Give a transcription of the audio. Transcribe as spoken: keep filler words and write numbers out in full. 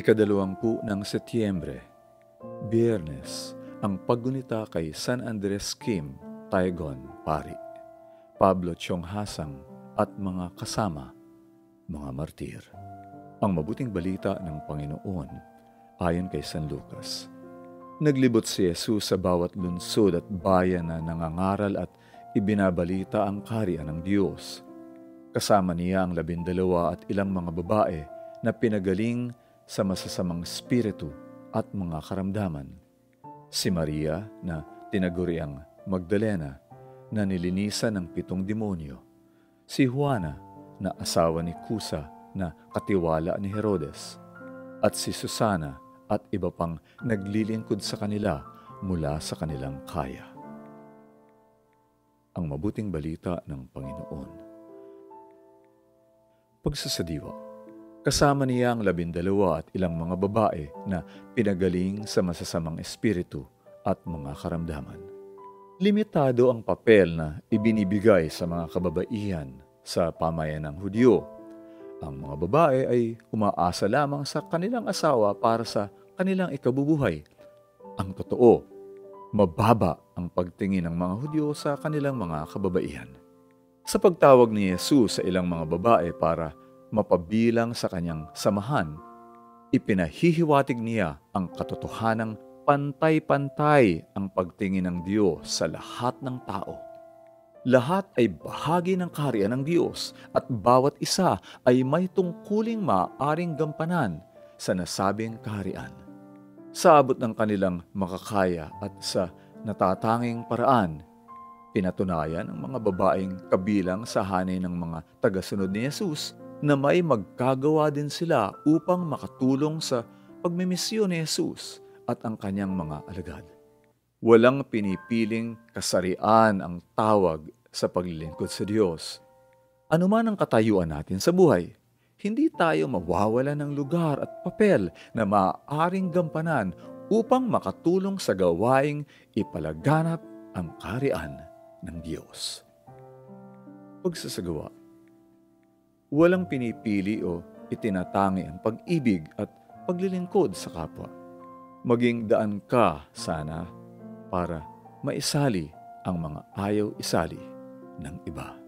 Ikadalawampu ng Setyembre, Biyernes, ang paggunita kay San Andres Kim Taegon, pari, Pablo Tsionghasang at mga kasama, mga martir. Ang mabuting balita ng Panginoon ayon kay San Lucas. Naglibot si Yesus sa bawat lungsod at bayan na nangangaral at ibinabalita ang kaharian ng Diyos. Kasama niya ang labindalawa at ilang mga babae na pinagaling sa masasamang spiritu at mga karamdaman. Si Maria na tinaguriang Magdalena na nilinisan ng pitong demonyo. Si Juana na asawa ni Kusa na katiwala ni Herodes. At si Susana at iba pang naglilingkod sa kanila mula sa kanilang kaya. Ang mabuting balita ng Panginoon. Pagsasadiwa. Kasama niya ang labindalawa at ilang mga babae na pinagaling sa masasamang espiritu at mga karamdaman. Limitado ang papel na ibinibigay sa mga kababaihan sa pamayanang Hudyo. Ang mga babae ay umaasa lamang sa kanilang asawa para sa kanilang ikabubuhay. Ang totoo, mababa ang pagtingin ng mga Hudyo sa kanilang mga kababaihan. Sa pagtawag ni Yesus sa ilang mga babae para mapabilang sa kanyang samahan, ipinahihiwatig niya ang katotohanang pantay-pantay ang pagtingin ng Diyos sa lahat ng tao. Lahat ay bahagi ng kaharian ng Diyos at bawat isa ay may tungkuling maaaring gampanan sa nasabing kaharian. Sa abot ng kanilang makakaya at sa natatanging paraan, pinatunayan ang mga babaeng kabilang sa hanay ng mga tagasunod ni Yesus na may magkagawa din sila upang makatulong sa pagmimisyon ni Yesus at ang kanyang mga alagad. Walang pinipiling kasarian ang tawag sa paglilingkod sa Diyos. Ano man ang katayuan natin sa buhay, hindi tayo mawawala ng lugar at papel na maaaring gampanan upang makatulong sa gawaing ipalaganap ang kaharian ng Diyos. Pagsasagawa. Walang pinipili o itinatangi ang pag-ibig at paglilingkod sa kapwa. Maging daan ka sana para maisali ang mga ayaw isali ng iba.